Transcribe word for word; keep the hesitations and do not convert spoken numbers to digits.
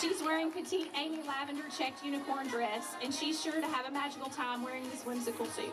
She's wearing Petit Ami lavender checked unicorn dress, and she's sure to have a magical time wearing this whimsical suit.